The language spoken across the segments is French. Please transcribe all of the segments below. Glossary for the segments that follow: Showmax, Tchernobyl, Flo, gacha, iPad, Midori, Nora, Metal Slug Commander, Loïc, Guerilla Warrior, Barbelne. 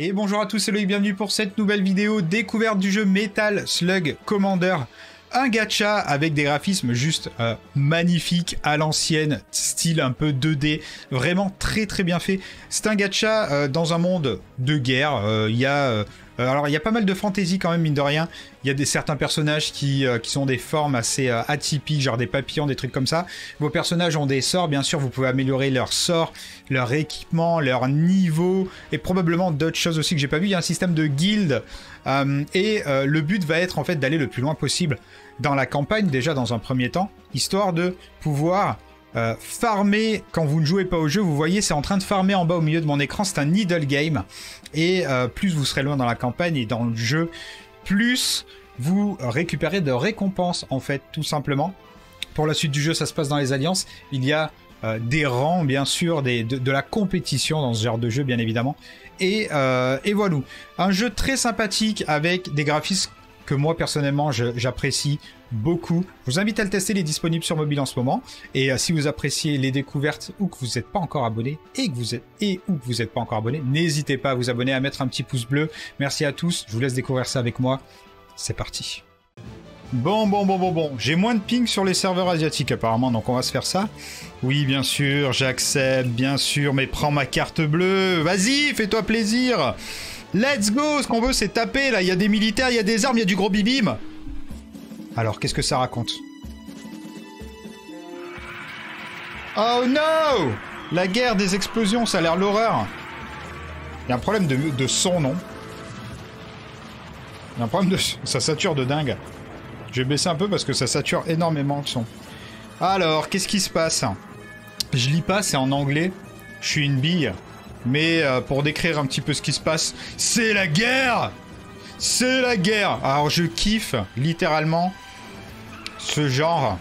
Et bonjour à tous, c'est Loïc, bienvenue pour cette nouvelle vidéo découverte du jeu Metal Slug Commander. Un gacha avec des graphismes juste magnifiques, à l'ancienne, style un peu 2D, vraiment très très bien fait. C'est un gacha dans un monde de guerre, alors il y a pas mal de fantaisie quand même, mine de rien. Il y a certains personnages qui sont des formes assez atypiques, genre des papillons, des trucs comme ça. Vos personnages ont des sorts, bien sûr, vous pouvez améliorer leurs sorts, leur équipement, leur niveau, et probablement d'autres choses aussi que j'ai pas vu. Il y a un système de guilde, et le but va être en fait d'aller le plus loin possible dans la campagne, déjà dans un premier temps, histoire de pouvoir... farmer quand vous ne jouez pas au jeu, vous voyez c'est en train de farmer en bas au milieu de mon écran, c'est un needle game, et plus vous serez loin dans la campagne et dans le jeu, plus vous récupérez de récompenses en fait, tout simplement. Pour la suite du jeu, ça se passe dans les alliances, il y a des rangs bien sûr, de la compétition dans ce genre de jeu bien évidemment, et voilà, un jeu très sympathique avec des graphismes que moi personnellement j'apprécie beaucoup. Je vous invite à le tester, il est disponible sur mobile en ce moment, et si vous appréciez les découvertes ou que vous n'êtes pas encore abonné n'hésitez pas à vous abonner, à mettre un petit pouce bleu. Merci à tous, je vous laisse découvrir ça avec moi, c'est parti. Bon, j'ai moins de ping sur les serveurs asiatiques apparemment, donc on va se faire ça. Oui, bien sûr, j'accepte, bien sûr, mais prends ma carte bleue, vas-y, fais-toi plaisir. Let's go, ce qu'on veut c'est taper là, il y a des militaires, il y a des armes, il y a du gros bibim. Alors, qu'est-ce que ça raconte? Oh no! La guerre des explosions, ça a l'air l'horreur. Il y a un problème de son, non? Il y a un problème de... Ça sature de dingue. Je vais baisser un peu parce que ça sature énormément le son. Alors, qu'est-ce qui se passe? Je lis pas, c'est en anglais. Je suis une bille. Mais pour décrire un petit peu ce qui se passe, c'est la guerre! C'est la guerre! Alors je kiffe littéralement ce genre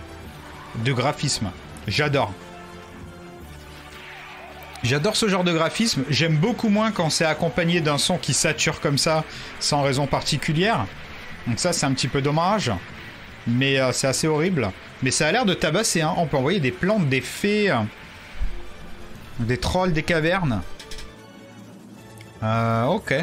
de graphisme. J'adore. J'adore ce genre de graphisme. J'aime beaucoup moins quand c'est accompagné d'un son qui sature comme ça, sans raison particulière. Donc ça c'est un petit peu dommage. Mais c'est assez horrible. Mais ça a l'air de tabasser, hein. On peut envoyer des plantes, des fées, des trolls, des cavernes. Ok.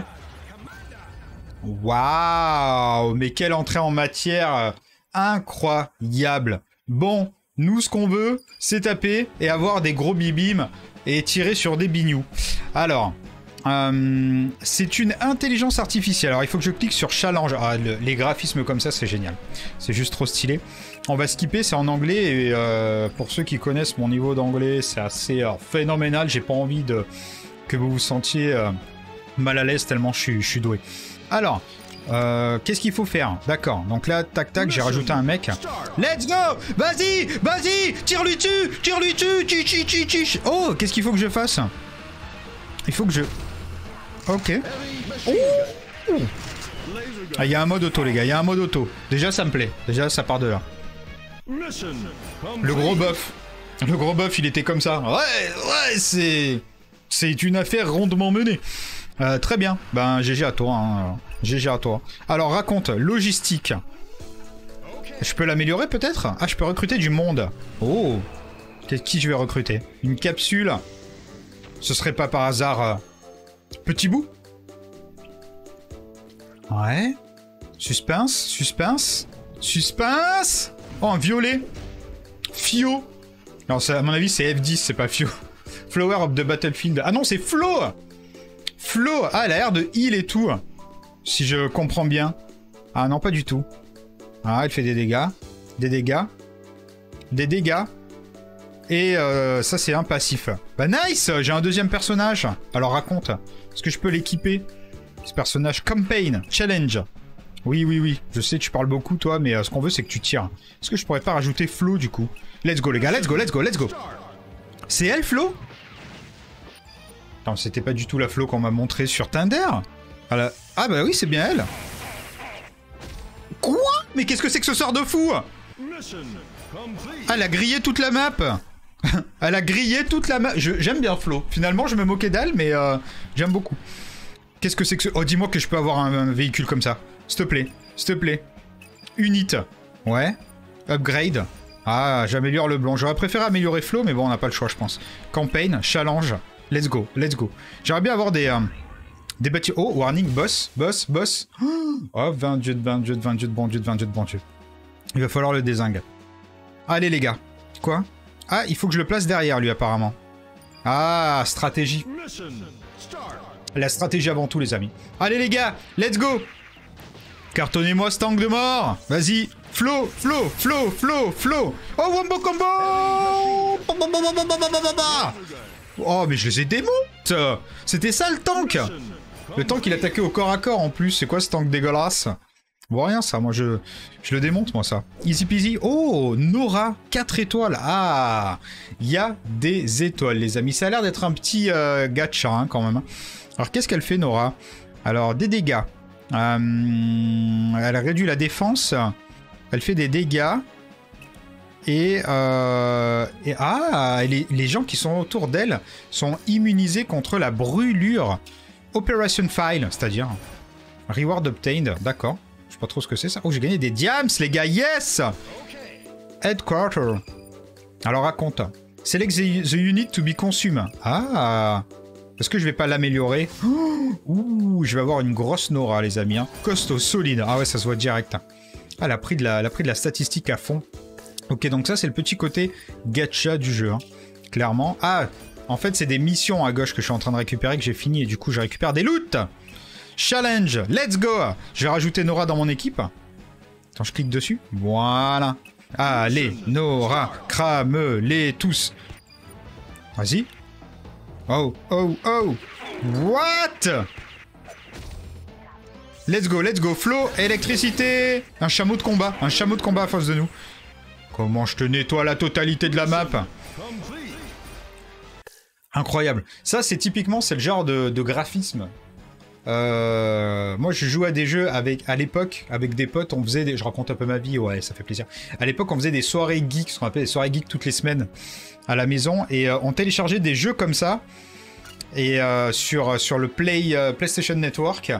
Waouh, mais quelle entrée en matière incroyable. Bon, nous ce qu'on veut, c'est taper et avoir des gros bibims et tirer sur des bignous. Alors, c'est une intelligence artificielle. Alors, il faut que je clique sur challenge. Ah, les graphismes comme ça, c'est génial. C'est juste trop stylé. On va skipper, c'est en anglais. Et pour ceux qui connaissent mon niveau d'anglais, c'est assez phénoménal. J'ai pas envie de... que vous vous sentiez mal à l'aise tellement je suis doué. Alors, qu'est-ce qu'il faut faire? D'accord, donc là, tac, j'ai rajouté un mec. Let's go! Vas-y! Vas-y! Tire-lui dessus! Tire-lui dessus! Oh, qu'est-ce qu'il faut que je fasse? Il faut que je... Ok. Oh, ah, il y a un mode auto, les gars, il y a un mode auto. Déjà, ça me plaît. Déjà, ça part de là. Le gros bœuf. Le gros bœuf, il était comme ça. Ouais, c'est... C'est une affaire rondement menée. Très bien. Ben, GG à toi. Hein. GG à toi. Alors, raconte. Logistique. Je peux l'améliorer, peut-être? Ah, je peux recruter du monde. Oh. Qui je vais recruter? Une capsule? Ce serait pas par hasard... Petit bout? Ouais. Suspense. Suspense. Suspense. Oh, un violet. Fio. Non, à mon avis, c'est F10, c'est pas Fio. Flower of the Battlefield. Ah non, c'est Flo! Flo! Ah, elle a l'air de heal et tout. Si je comprends bien. Ah non, pas du tout. Ah, elle fait des dégâts. Des dégâts. Des dégâts. Et ça, c'est un passif. Bah nice! J'ai un deuxième personnage. Alors raconte. Est-ce que je peux l'équiper? Ce personnage. Campaign. Challenge. Oui. Je sais, tu parles beaucoup, toi, mais ce qu'on veut, c'est que tu tires. Est-ce que je pourrais pas rajouter Flo, du coup? Let's go, les gars. Let's go. C'est elle, Flo? Non, c'était pas du tout la Flo qu'on m'a montrée sur Tinder. Ah bah oui, c'est bien elle. Quoi? Mais qu'est-ce que c'est que ce sort de fou? Elle a grillé toute la map. Elle a grillé toute la map. J'aime bien Flo. Finalement, je me moquais d'elle, mais j'aime beaucoup. Qu'est-ce que c'est que ce... Oh, dis-moi que je peux avoir un véhicule comme ça. S'il te plaît. Unit. Ouais. Upgrade. Ah, j'améliore le blanc. J'aurais préféré améliorer Flo, mais bon, on n'a pas le choix, je pense. Campaign, challenge, let's go. J'aimerais bien avoir Des bâtiments... Oh, warning, boss. Oh, 20 dieux de bon dieu, de 20 dieux de bon dieu, de 20 dieux de bon dieu. Il va falloir le dézingue. Allez, les gars. Quoi? Ah, il faut que je le place derrière, lui, apparemment. Ah, stratégie. La stratégie avant tout, les amis. Allez, les gars, let's go. Cartonnez-moi ce tank de mort. Vas-y. Flo. Oh, Wombo Combo. Oh, mais je les ai démontés. C'était ça le tank. Le tank, il attaquait au corps à corps en plus. C'est quoi ce tank dégueulasse? On voit rien ça, moi je le démonte, moi ça. Easy peasy. Oh, Nora, 4 étoiles. Ah, il y a des étoiles, les amis. Ça a l'air d'être un petit gacha hein, quand même. Alors, qu'est-ce qu'elle fait, Nora? Alors, des dégâts. Elle réduit la défense. Elle fait des dégâts. Et ah, les gens qui sont autour d'elle sont immunisés contre la brûlure. Operation File, c'est-à-dire Reward Obtained, d'accord. Je sais pas trop ce que c'est ça. Oh, j'ai gagné des diams, les gars, yes! Headquarter. Alors, raconte. Select the unit to be consumed. Ah! Est-ce que je vais pas l'améliorer? Ouh, je vais avoir une grosse Nora, les amis. Hein. Costaud, solide. Ah ouais, ça se voit direct. Ah, elle a pris de la statistique à fond. Ok, donc ça, c'est le petit côté gacha du jeu, hein. Clairement. Ah, en fait, c'est des missions à gauche que je suis en train de récupérer, que j'ai fini, et du coup, je récupère des loots. Challenge, let's go. Je vais rajouter Nora dans mon équipe. Attends, je clique dessus. Voilà. Allez, Nora, crame-les tous. Vas-y. Oh. What? Let's go. Flo, électricité. Un chameau de combat à face de nous. Comment je te nettoie la totalité de la map. Incroyable. Ça, c'est typiquement, c'est le genre de graphisme. Moi, je jouais à des jeux à l'époque avec des potes. On faisait des... Je raconte un peu ma vie, ouais, ça fait plaisir. À l'époque, on faisait des soirées geeks, ce qu'on appelait des soirées geeks toutes les semaines à la maison. Et on téléchargeait des jeux comme ça et sur le PlayStation Network.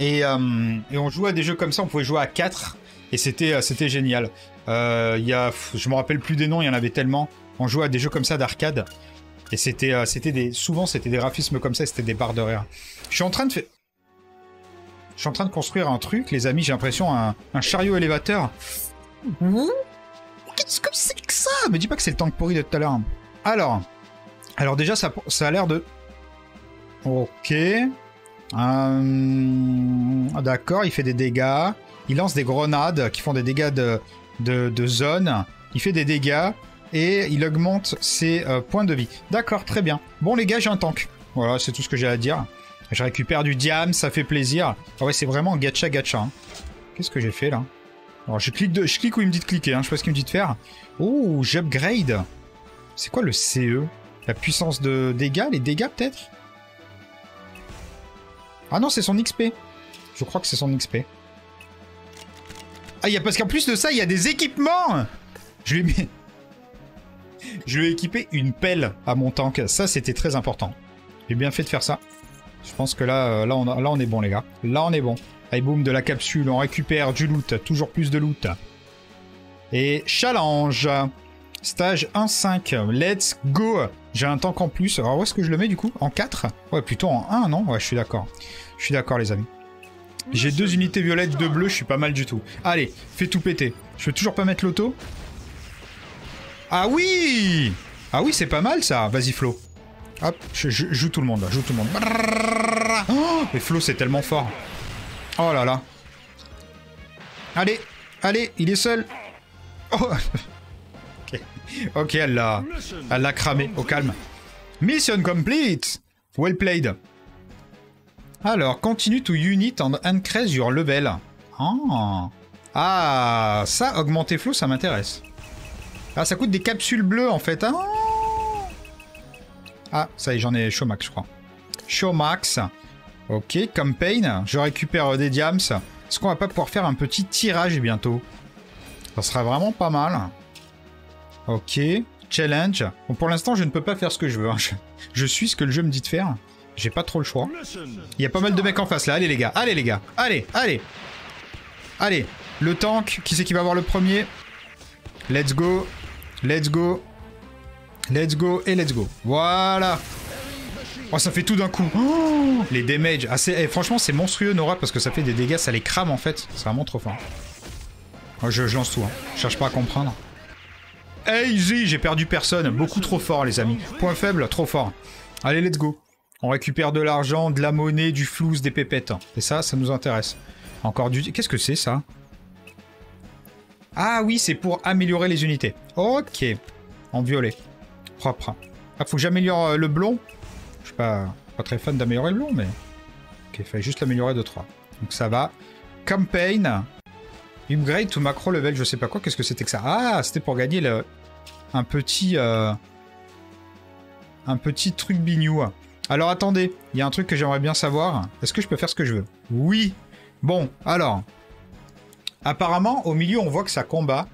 Et on jouait à des jeux comme ça, on pouvait jouer à 4. Et c'était génial. Je me rappelle plus des noms, il y en avait tellement. On jouait à des jeux comme ça d'arcade. Et souvent c'était des graphismes comme ça, c'était des barres de rire. Je suis en train de construire un truc, les amis, j'ai l'impression un chariot élévateur. Qu'est-ce que c'est que ça? Me dis pas que c'est le tank pourri de tout à l'heure. Alors déjà ça a l'air de... Ok. D'accord, il fait des dégâts. Il lance des grenades qui font des dégâts de zone. Il fait des dégâts et il augmente ses points de vie. D'accord, très bien. Bon les gars, j'ai un tank. Voilà, c'est tout ce que j'ai à dire. Je récupère du diam, ça fait plaisir. Ah ouais, c'est vraiment gacha. Hein. Qu'est-ce que j'ai fait là? Alors je clique où il me dit de cliquer, hein. Je sais pas ce qu'il me dit de faire. Oh, j'upgrade. C'est quoi le CE? La puissance de dégâts, les dégâts peut-être? Ah non, c'est son XP. Je crois que c'est son XP. Ah, parce qu'en plus de ça, il y a des équipements. Je lui ai équipé une pelle à mon tank. Ça, c'était très important. J'ai bien fait de faire ça. Je pense que là, on est bon, les gars. Là, on est bon. Allez, boum, de la capsule. On récupère du loot. Toujours plus de loot. Et challenge. Stage 1-5. Let's go. J'ai un tank en plus. Alors, où est-ce que je le mets, du coup? En 4? Ouais, plutôt en 1, non? Ouais, je suis d'accord. Je suis d'accord, les amis. J'ai 2 unités violettes, 2 bleues, je suis pas mal du tout. Allez, fais tout péter. Je peux toujours pas mettre l'auto. Ah oui, c'est pas mal ça. Vas-y Flo. Hop, je joue tout le monde là, Oh, mais Flo c'est tellement fort. Oh là là. Allez, il est seul. Oh. Ok, elle l'a cramé, au calme. Mission complete. Well played. Alors, continue to unit and increase your level. Oh. Ah, ça, augmenter Flo, ça m'intéresse. Ah, ça coûte des capsules bleues, en fait. Oh. Ah, ça y est, j'en ai Showmax, je crois. Showmax. Ok, campaign. Je récupère des diams. Est-ce qu'on va pas pouvoir faire un petit tirage bientôt? Ça sera vraiment pas mal. Ok, challenge. Bon, pour l'instant, je ne peux pas faire ce que je veux. Je suis ce que le jeu me dit de faire. J'ai pas trop le choix. Il y a pas mal de mecs en face là. Allez les gars. Allez. Le tank. Qui c'est qui va avoir le premier? Let's go. Voilà. Oh, ça fait tout d'un coup. Oh, les damages. Ah, eh, franchement, c'est monstrueux, Nora, parce que ça fait des dégâts, ça les crame en fait. C'est vraiment trop fort. Oh, je lance tout. Hein. Je cherche pas à comprendre. Hey, easy, j'ai perdu personne. Beaucoup trop fort, les amis. Point faible, trop fort. Allez, let's go. On récupère de l'argent, de la monnaie, du flouze, des pépettes. Et ça, ça nous intéresse. Encore du... Qu'est-ce que c'est, ça? Ah oui, c'est pour améliorer les unités. Ok. En violet. Propre. Ah, faut que j'améliore le blond. Je suis pas très fan d'améliorer le blond, mais... Ok, il fallait juste l'améliorer de 3. Donc ça va. Campaign. Upgrade to macro level, je sais pas quoi. Qu'est-ce que c'était que ça? Ah, c'était pour gagner le... un petit truc bignou. Alors attendez, il y a un truc que j'aimerais bien savoir. Est-ce que je peux faire ce que je veux? Oui. Bon, alors... Apparemment, au milieu, on voit que ça combat.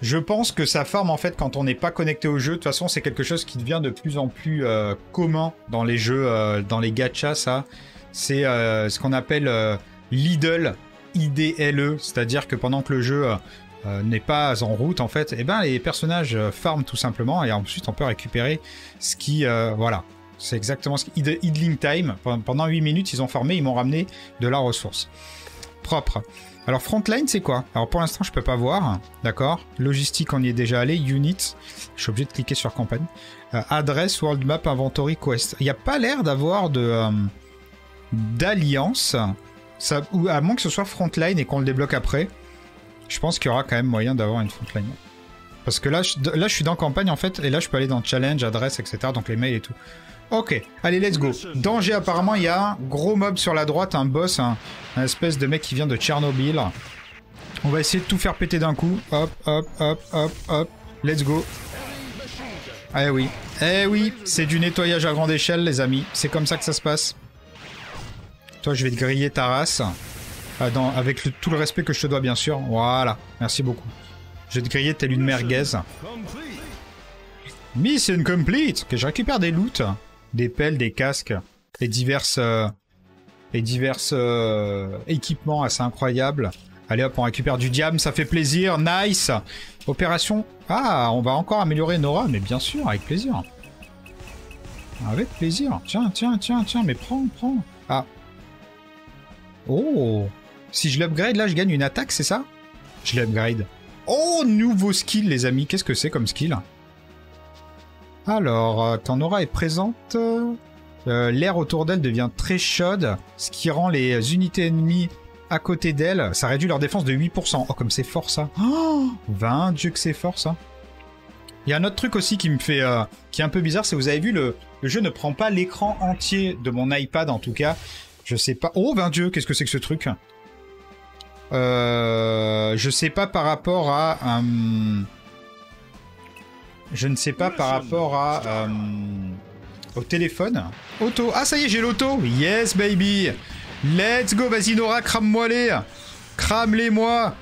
Je pense que ça farm, en fait, quand on n'est pas connecté au jeu. De toute façon, c'est quelque chose qui devient de plus en plus commun dans les jeux, dans les gachas, ça. C'est ce qu'on appelle l'idle, IDLE. C'est-à-dire que pendant que le jeu n'est pas en route, en fait, eh ben, les personnages farment tout simplement. Et ensuite, on peut récupérer ce qui... voilà. C'est exactement ce qui... Idling time. Pendant 8 minutes, ils ont farmé, ils m'ont ramené de la ressource. Propre. Alors, frontline, c'est quoi? Alors, pour l'instant, je peux pas voir. D'accord. Logistique, on y est déjà allé. Unit. Je suis obligé de cliquer sur campagne. Adresse, world map, inventory, quest. Il n'y a pas l'air d'avoir de... d'alliance. À moins que ce soit frontline et qu'on le débloque après. Je pense qu'il y aura quand même moyen d'avoir une frontline. Parce que là, je suis dans campagne, en fait. Et là, je peux aller dans challenge, adresse, etc. Donc, les mails et tout. Ok, allez, let's go. Danger, apparemment, il y a un gros mob sur la droite, un boss, un espèce de mec qui vient de Tchernobyl. On va essayer de tout faire péter d'un coup. Hop, hop, hop, hop, hop. Let's go. Eh oui. Eh oui, c'est du nettoyage à grande échelle, les amis. C'est comme ça que ça se passe. Toi, je vais te griller ta race. Avec tout le respect que je te dois, bien sûr. Voilà, merci beaucoup. Je vais te griller telle une merguez. Mission complete. Que je récupère des loots. Des pelles, des casques, et divers équipements assez incroyables. Allez hop, on récupère du diam, ça fait plaisir, nice. Opération... Ah, on va encore améliorer Nora, mais bien sûr, avec plaisir. Avec plaisir. Tiens, tiens, tiens, tiens, mais prends, prends. Ah. Oh. Si je l'upgrade, là, je gagne une attaque, c'est ça? Je l'upgrade. Oh, nouveau skill, les amis. Qu'est-ce que c'est comme skill? Alors, quand Nora est présente, l'air autour d'elle devient très chaude, ce qui rend les unités ennemies à côté d'elle, ça réduit leur défense de 8%. Oh, comme c'est fort, ça. Oh, 20, Dieu que c'est fort, ça. Il y a un autre truc aussi qui me fait... qui est un peu bizarre, c'est que vous avez vu, le jeu ne prend pas l'écran entier de mon iPad, en tout cas. Je sais pas... Oh, 20 Dieu, qu'est-ce que c'est que ce truc? Je sais pas par rapport à... Je ne sais pas par rapport à... au téléphone. Auto. Ah, ça y est, j'ai l'auto. Yes, baby. Let's go. Vas-y, Nora, crame-moi-les. Crame-les-moi.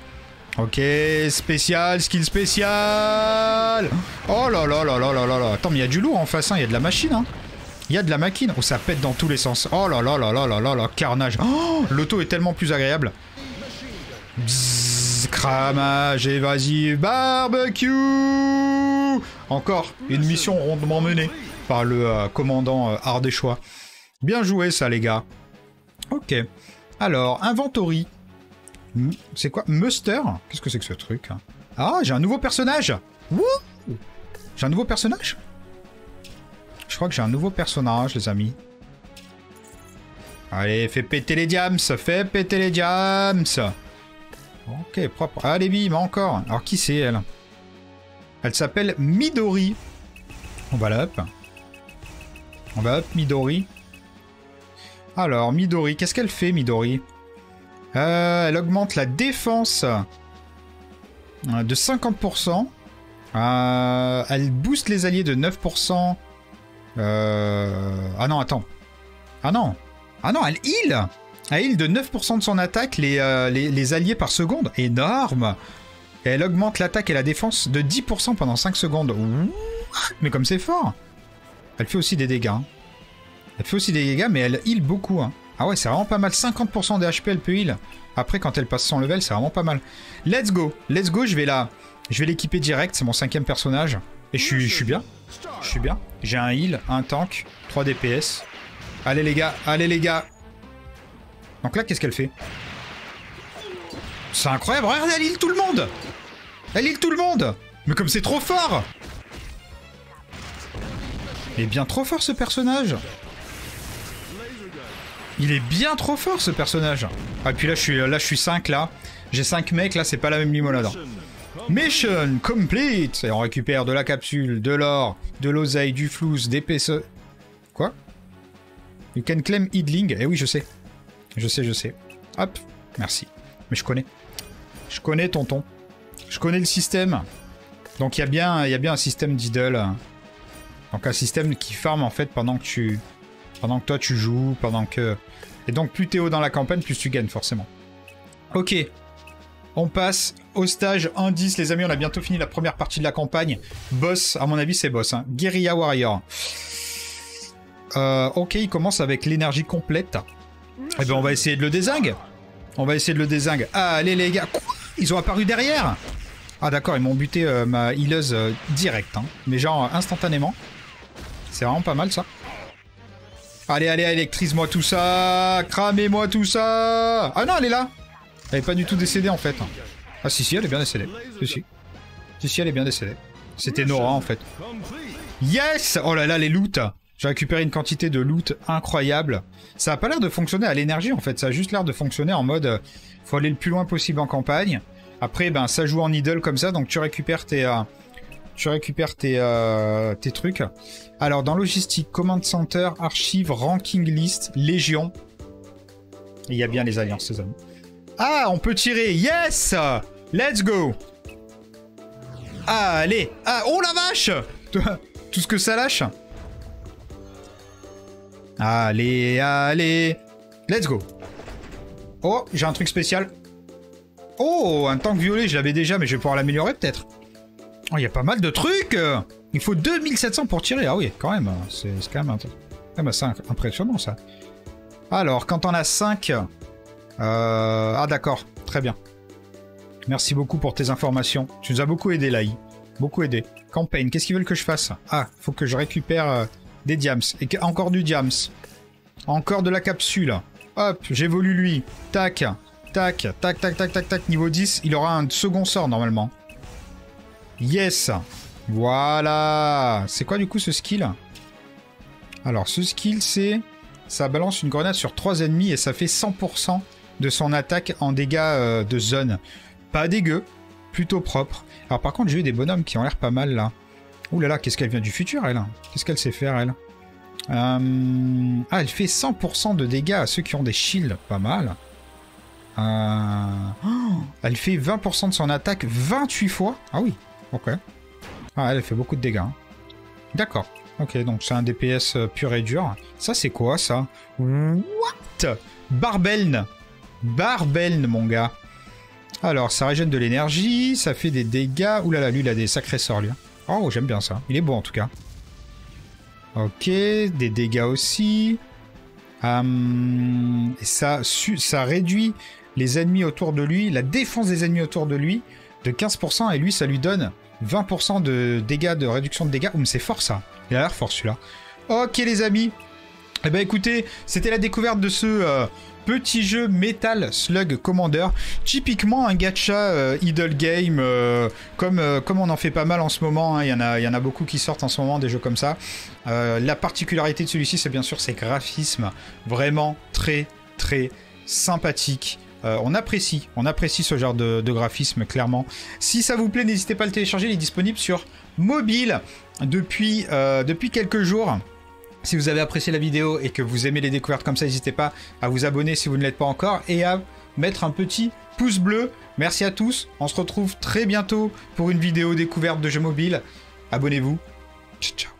Ok, spécial, skill spécial. Oh là là là là là là là. Attends, mais il y a du lourd en face, hein. Il y a de la machine, hein. Il y a de la machine. Oh, ça pète dans tous les sens. Oh là là là là là là là. Carnage. Oh, l'auto est tellement plus agréable. Bzzz, cramage, et vas-y, barbecue. Encore une mission rondement menée par le commandant Ardéchois. Bien joué ça les gars. Ok. Alors, inventory. C'est quoi? Muster? Qu'est-ce que c'est que ce truc? Ah, j'ai un nouveau personnage. J'ai un nouveau personnage? Je crois que j'ai un nouveau personnage les amis. Allez, fais péter les diams. Fais péter les diams. Ok, propre. Allez, bim, encore. Alors, qui c'est elle? Elle s'appelle Midori. On va la up. On va up Midori. Alors, Midori, qu'est-ce qu'elle fait, Midori? Elle augmente la défense de 50%. Elle booste les alliés de 9%. Ah non, attends. Ah non. Ah non, elle heal. Elle heal de 9% de son attaque les alliés par seconde. Énorme. Et elle augmente l'attaque et la défense de 10% pendant 5 secondes. Ouh, mais comme c'est fort. Elle fait aussi des dégâts. Hein. Elle fait aussi des dégâts, mais elle heal beaucoup. Hein. Ah ouais, c'est vraiment pas mal. 50% des HP, elle peut heal. Après, quand elle passe son level, c'est vraiment pas mal. Let's go. Let's go, je vais l'équiper direct. C'est mon 5e personnage. Et je suis bien. Je suis bien. J'ai un heal, un tank, 3 DPS. Allez les gars, allez les gars. Donc là, qu'est-ce qu'elle fait? C'est incroyable, regardez, elle heal tout le monde. Elle heal tout le monde. Mais comme c'est trop fort. Il est bien trop fort ce personnage. Il est bien trop fort ce personnage. Ah et puis là je suis 5 là. J'ai 5 mecs là, c'est pas la même limonade. Mission complete. Et on récupère de la capsule, de l'or, de l'oseille, du flouze, des PC. Quoi? You can claim Idling. Eh oui, je sais. Je sais, je sais. Hop, merci. Mais je connais. Je connais, tonton. Je connais le système. Donc il y a bien un système d'idle. Donc un système qui farm en fait pendant que tu... Pendant que toi tu joues, pendant que... Et donc plus t'es haut dans la campagne, plus tu gagnes forcément. Ok. On passe au stage 1-10 les amis, on a bientôt fini la première partie de la campagne. Boss, à mon avis c'est boss. Hein. Guerilla Warrior. Ok, il commence avec l'énergie complète. Eh ben on va essayer de le dézingue. On va essayer de le dézingue. Allez les gars, quoi? Ils ont apparu derrière. Ah d'accord, ils m'ont buté ma healeuse direct. Hein. Mais genre instantanément. C'est vraiment pas mal ça. Allez, allez, électrise-moi tout ça. Cramez-moi tout ça. Ah non, elle est là. Elle est pas du tout décédée en fait. Ah si, si, elle est bien décédée. Si, si. Si, si, elle est bien décédée. C'était Nora en fait. Yes. Oh là là, les loots. J'ai récupéré une quantité de loot incroyable. Ça a pas l'air de fonctionner à l'énergie en fait. Ça a juste l'air de fonctionner en mode faut aller le plus loin possible en campagne. Après ben ça joue en idle comme ça, donc tu récupères tes trucs. Alors dans logistique, command center, archives, ranking list, légion. Il y a bien les alliances ces amis. Ah on peut tirer, yes. Let's go. Allez, ah, oh la vache. Tout ce que ça lâche. Allez, allez. Let's go. Oh, j'ai un truc spécial. Oh, un tank violet, je l'avais déjà, mais je vais pouvoir l'améliorer peut-être. Oh, il y a pas mal de trucs. Il faut 2700 pour tirer. Ah oui, quand même. C'est quand même assez impressionnant, ça. Alors, quand on a 5... Ah d'accord, très bien. Merci beaucoup pour tes informations. Tu nous as beaucoup aidé, Laï. Beaucoup aidé. Campagne, qu'est-ce qu'ils veulent que je fasse? Ah, faut que je récupère... Des diams. Et encore du diams. Encore de la capsule. Hop, j'évolue lui. Tac. Tac. Tac, tac, tac, tac, tac. Niveau 10, il aura un second sort normalement. Yes. Voilà. C'est quoi du coup ce skill? Alors ce skill c'est... Ça balance une grenade sur 3 ennemis et ça fait 100% de son attaque en dégâts de zone. Pas dégueu. Plutôt propre. Alors par contre j'ai eu des bonhommes qui ont l'air pas mal là. Ouh là là, qu'est-ce qu'elle vient du futur, elle? Qu'est-ce qu'elle sait faire, elle? Ah, elle fait 100% de dégâts à ceux qui ont des shields. Pas mal. Oh, elle fait 20% de son attaque 28 fois. Ah oui, ok. Ah, elle fait beaucoup de dégâts. Hein. D'accord. Ok, donc c'est un DPS pur et dur. Ça, c'est quoi, ça? What? Barbelne. Barbelne, mon gars. Alors, ça régène de l'énergie, ça fait des dégâts. Ouh là là, lui, il a des sacrés sorts, lui. Oh, j'aime bien ça. Il est beau en tout cas. Ok, des dégâts aussi. Ça réduit les ennemis autour de lui, la défense des ennemis autour de lui de 15%. Et lui, ça lui donne 20% de dégâts, de réduction de dégâts. Oh, mais c'est fort ça. Il a l'air fort celui-là. Ok les amis. Eh ben écoutez, c'était la découverte de ce... petit jeu Metal Slug Commander, typiquement un gacha idle game, comme on en fait pas mal en ce moment, hein, il y en a beaucoup qui sortent en ce moment des jeux comme ça. La particularité de celui-ci, c'est bien sûr ses graphismes, vraiment très très sympathiques. On apprécie ce genre de graphisme clairement. Si ça vous plaît, n'hésitez pas à le télécharger, il est disponible sur mobile depuis quelques jours. Si vous avez apprécié la vidéo et que vous aimez les découvertes comme ça, n'hésitez pas à vous abonner si vous ne l'êtes pas encore et à mettre un petit pouce bleu. Merci à tous. On se retrouve très bientôt pour une vidéo découverte de jeux mobiles. Abonnez-vous. Ciao, ciao.